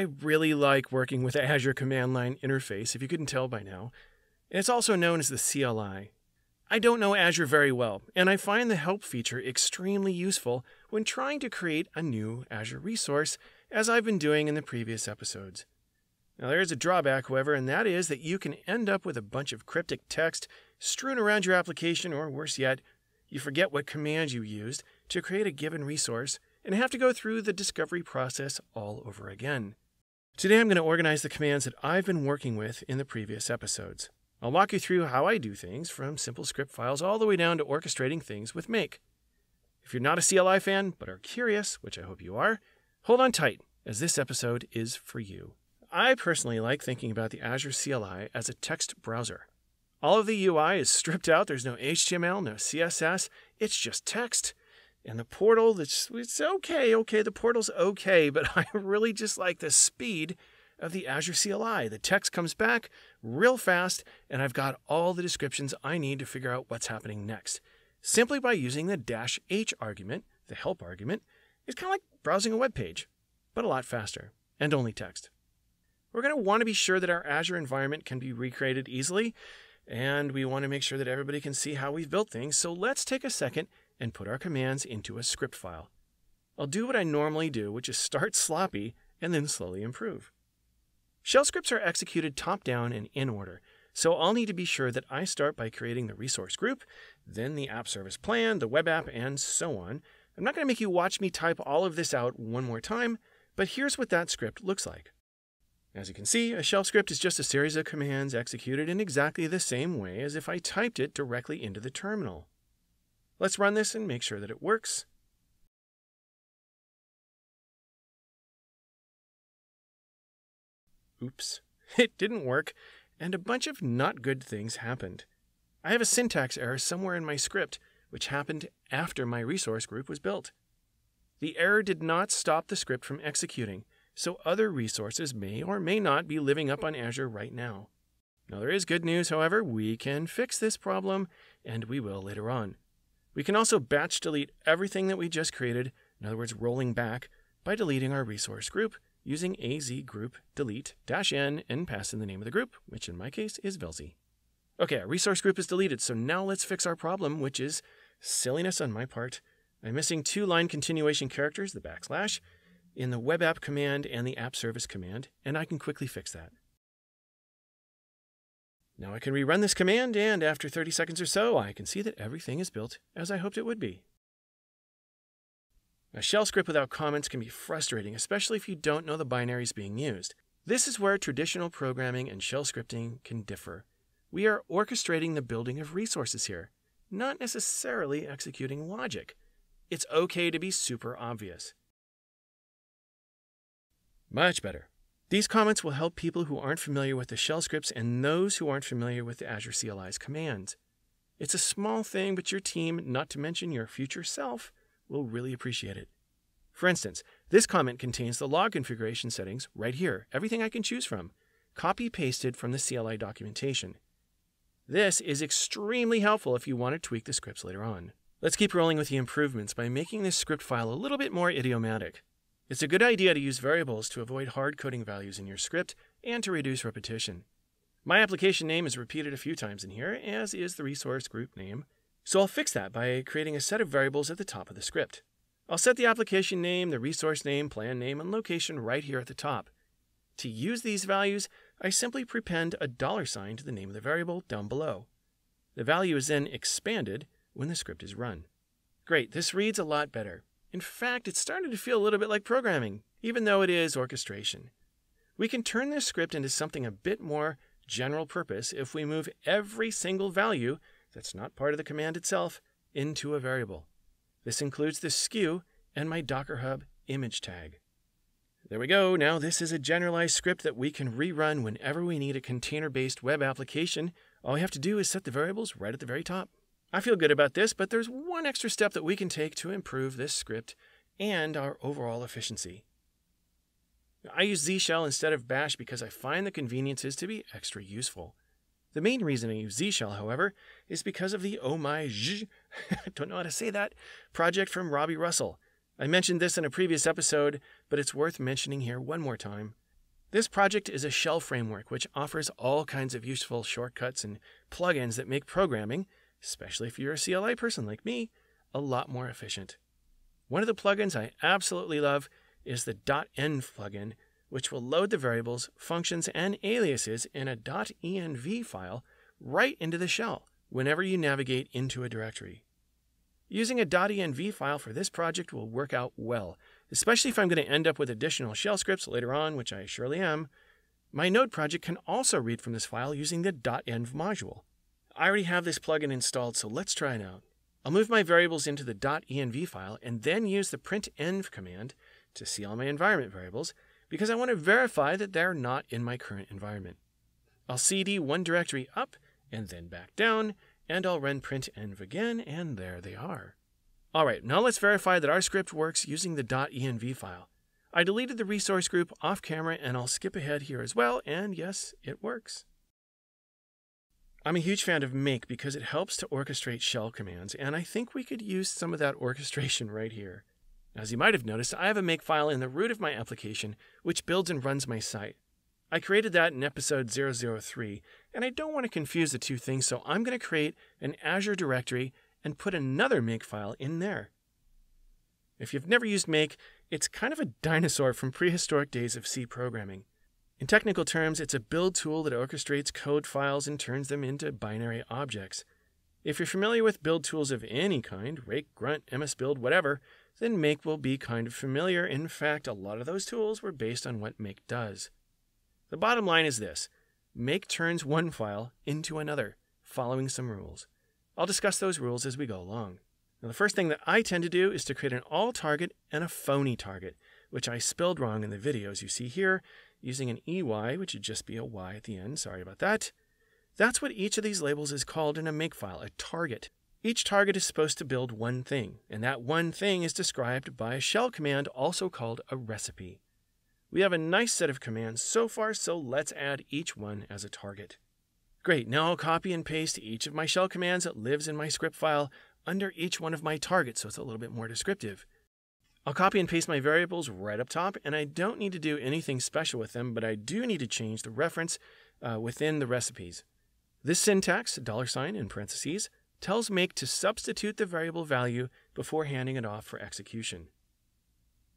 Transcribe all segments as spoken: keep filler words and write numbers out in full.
I really like working with the Azure Command Line Interface, if you couldn't tell by now. It's also known as the C L I. I don't know Azure very well, and I find the help feature extremely useful when trying to create a new Azure resource, as I've been doing in the previous episodes. Now there is a drawback, however, and that is that you can end up with a bunch of cryptic text strewn around your application, or worse yet, you forget what command you used to create a given resource and have to go through the discovery process all over again. Today I'm going to organize the commands that I've been working with in the previous episodes. I'll walk you through how I do things, from simple script files all the way down to orchestrating things with Make. If you're not a C L I fan, but are curious, which I hope you are, hold on tight, as this episode is for you. I personally like thinking about the Azure C L I as a text browser. All of the U I is stripped out, there's no H T M L, no C S S, it's just text. And the portal, it's, it's okay, okay, the portal's okay, but I really just like the speed of the Azure C L I. The text comes back real fast, and I've got all the descriptions I need to figure out what's happening next, simply by using the dash H argument, the help argument. It's kind of like browsing a web page, but a lot faster, and only text. We're going to want to be sure that our Azure environment can be recreated easily, and we want to make sure that everybody can see how we've built things, so let's take a second and put our commands into a script file. I'll do what I normally do, which is start sloppy and then slowly improve. Shell scripts are executed top-down and in order, so I'll need to be sure that I start by creating the resource group, then the app service plan, the web app, and so on. I'm not going to make you watch me type all of this out one more time, but here's what that script looks like. As you can see, a shell script is just a series of commands executed in exactly the same way as if I typed it directly into the terminal. Let's run this and make sure that it works. Oops, it didn't work, and a bunch of not good things happened. I have a syntax error somewhere in my script, which happened after my resource group was built. The error did not stop the script from executing, so other resources may or may not be living up on Azure right now. Now there is good news, however. We can fix this problem, and we will later on. We can also batch delete everything that we just created, in other words, rolling back, by deleting our resource group using az group delete dash n and pass in the name of the group, which in my case is Velzi. Okay, our resource group is deleted, so now let's fix our problem, which is silliness on my part. I'm missing two line continuation characters, the backslash, in the web app command and the app service command, and I can quickly fix that. Now I can rerun this command, and after thirty seconds or so, I can see that everything is built as I hoped it would be. A shell script without comments can be frustrating, especially if you don't know the binaries being used. This is where traditional programming and shell scripting can differ. We are orchestrating the building of resources here, not necessarily executing logic. It's okay to be super obvious. Much better. These comments will help people who aren't familiar with the shell scripts and those who aren't familiar with the Azure C L I's commands. It's a small thing, but your team, not to mention your future self, will really appreciate it. For instance, this comment contains the log configuration settings right here, everything I can choose from, copy-pasted from the C L I documentation. This is extremely helpful if you want to tweak the scripts later on. Let's keep rolling with the improvements by making this script file a little bit more idiomatic. It's a good idea to use variables to avoid hard-coding values in your script and to reduce repetition. My application name is repeated a few times in here, as is the resource group name, so I'll fix that by creating a set of variables at the top of the script. I'll set the application name, the resource name, plan name, and location right here at the top. To use these values, I simply prepend a dollar sign to the name of the variable down below. The value is then expanded when the script is run. Great, this reads a lot better. In fact, it's starting to feel a little bit like programming, even though it is orchestration. We can turn this script into something a bit more general purpose if we move every single value that's not part of the command itself into a variable. This includes the S K U and my Docker Hub image tag. There we go. Now this is a generalized script that we can rerun whenever we need a container-based web application. All we have to do is set the variables right at the very top. I feel good about this, but there's one extra step that we can take to improve this script and our overall efficiency. I use Z shell instead of Bash because I find the conveniences to be extra useful. The main reason I use Z shell, however, is because of the oh my zsh, I don't know how to say that, project from Robbie Russell. I mentioned this in a previous episode, but it's worth mentioning here one more time. This project is a shell framework which offers all kinds of useful shortcuts and plugins that make programming, especially if you're a C L I person like me, a lot more efficient. One of the plugins I absolutely love is the .env plugin, which will load the variables, functions, and aliases in a .env file right into the shell whenever you navigate into a directory. Using a .env file for this project will work out well, especially if I'm going to end up with additional shell scripts later on, which I surely am. My Node project can also read from this file using the .env module. I already have this plugin installed, so let's try it out. I'll move my variables into the .env file and then use the printenv command to see all my environment variables, because I want to verify that they're not in my current environment. I'll cd one directory up and then back down, and I'll run printenv again, and there they are. All right, now let's verify that our script works using the .env file. I deleted the resource group off camera, and I'll skip ahead here as well, and yes, it works. I'm a huge fan of Make because it helps to orchestrate shell commands, and I think we could use some of that orchestration right here. As you might have noticed, I have a Make file in the root of my application, which builds and runs my site. I created that in episode zero zero three, and I don't want to confuse the two things, so I'm going to create an Azure directory and put another Make file in there. If you've never used Make, it's kind of a dinosaur from prehistoric days of C programming. In technical terms, it's a build tool that orchestrates code files and turns them into binary objects. If you're familiar with build tools of any kind, Rake, Grunt, MSBuild, whatever, then Make will be kind of familiar. In fact, a lot of those tools were based on what Make does. The bottom line is this: Make turns one file into another, following some rules. I'll discuss those rules as we go along. Now, the first thing that I tend to do is to create an all target and a phony target, which I spelled wrong in the video, as you see here, using an E Y, which would just be a Y at the end. Sorry about that. That's what each of these labels is called in a Make file, a target. Each target is supposed to build one thing, and that one thing is described by a shell command also called a recipe. We have a nice set of commands so far, so let's add each one as a target. Great, now I'll copy and paste each of my shell commands that lives in my script file under each one of my targets, so it's a little bit more descriptive. I'll copy and paste my variables right up top, and I don't need to do anything special with them, but I do need to change the reference uh, within the recipes. This syntax, dollar sign in parentheses, tells Make to substitute the variable value before handing it off for execution.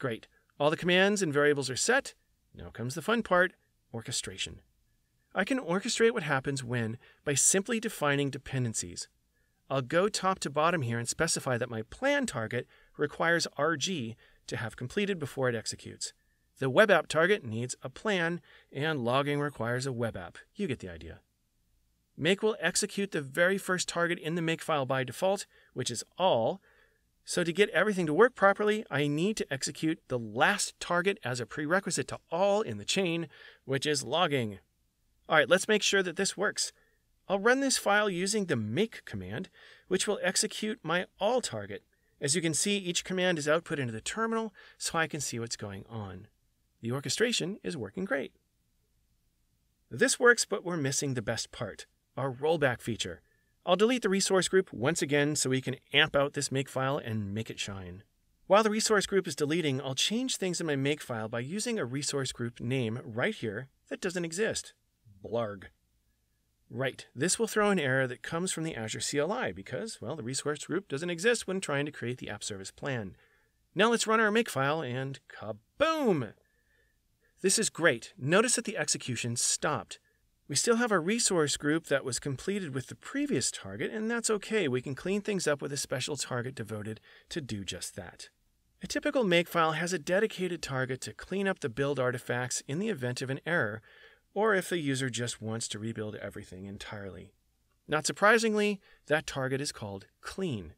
Great. All the commands and variables are set. Now comes the fun part, orchestration. I can orchestrate what happens when by simply defining dependencies. I'll go top to bottom here and specify that my plan target requires R G to have completed before it executes. The web app target needs a plan, and logging requires a web app. You get the idea. Make will execute the very first target in the Make file by default, which is all. So to get everything to work properly, I need to execute the last target as a prerequisite to all in the chain, which is logging. All right, let's make sure that this works. I'll run this file using the Make command, which will execute my all target. As you can see, each command is output into the terminal, so I can see what's going on. The orchestration is working great. This works, but we're missing the best part, our rollback feature. I'll delete the resource group once again so we can amp out this Make file and make it shine. While the resource group is deleting, I'll change things in my Make file by using a resource group name right here that doesn't exist. Blarg. Right, this will throw an error that comes from the Azure C L I because, well, the resource group doesn't exist when trying to create the app service plan. Now let's run our Make file and kaboom! This is great. Notice that the execution stopped. We still have a resource group that was completed with the previous target, and that's okay. We can clean things up with a special target devoted to do just that. A typical Make file has a dedicated target to clean up the build artifacts in the event of an error, or if the user just wants to rebuild everything entirely. Not surprisingly, that target is called clean.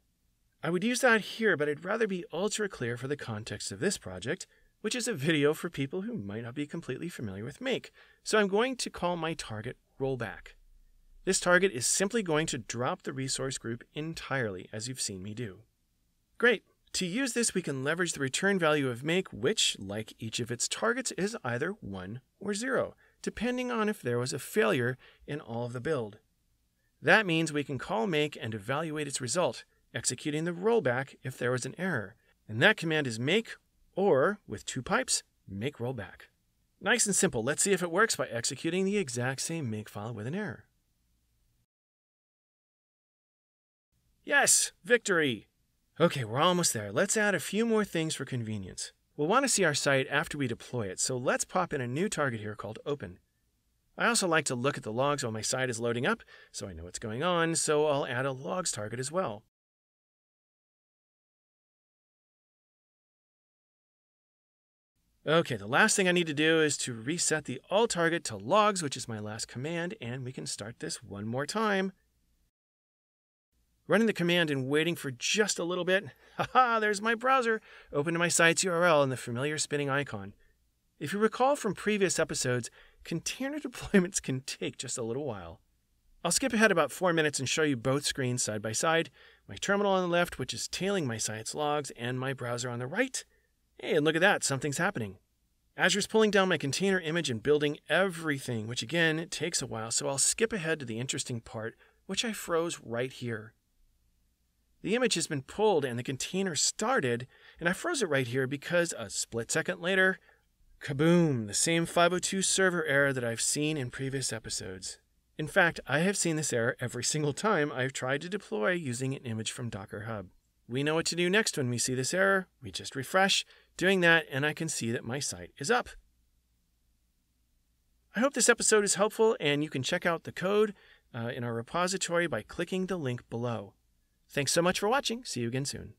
I would use that here, but I'd rather be ultra clear for the context of this project, which is a video for people who might not be completely familiar with Make. So I'm going to call my target rollback. This target is simply going to drop the resource group entirely, as you've seen me do. Great. To use this, we can leverage the return value of Make, which, like each of its targets, is either one or zero, depending on if there was a failure in all of the build. That means we can call Make and evaluate its result, executing the rollback if there was an error. And that command is make, or, with two pipes, make rollback. Nice and simple. Let's see if it works by executing the exact same make file with an error. Yes, victory. Okay, we're almost there. Let's add a few more things for convenience. We'll want to see our site after we deploy it, so let's pop in a new target here called open. I also like to look at the logs while my site is loading up, so I know what's going on, so I'll add a logs target as well. Okay, the last thing I need to do is to reset the all target to logs, which is my last command, and we can start this one more time. Running the command and waiting for just a little bit. Haha, there's my browser. Open to my site's U R L and the familiar spinning icon. If you recall from previous episodes, container deployments can take just a little while. I'll skip ahead about four minutes and show you both screens side by side. My terminal on the left, which is tailing my site's logs, and my browser on the right. Hey, and look at that, something's happening. Azure's pulling down my container image and building everything, which again, it takes a while, so I'll skip ahead to the interesting part, which I froze right here. The image has been pulled and the container started, and I froze it right here because a split second later, kaboom, the same five oh two server error that I've seen in previous episodes. In fact, I have seen this error every single time I've tried to deploy using an image from Docker Hub. We know what to do next when we see this error. We just refresh, doing that, and I can see that my site is up. I hope this episode is helpful, and you can check out the code uh, in our repository by clicking the link below. Thanks so much for watching. See you again soon.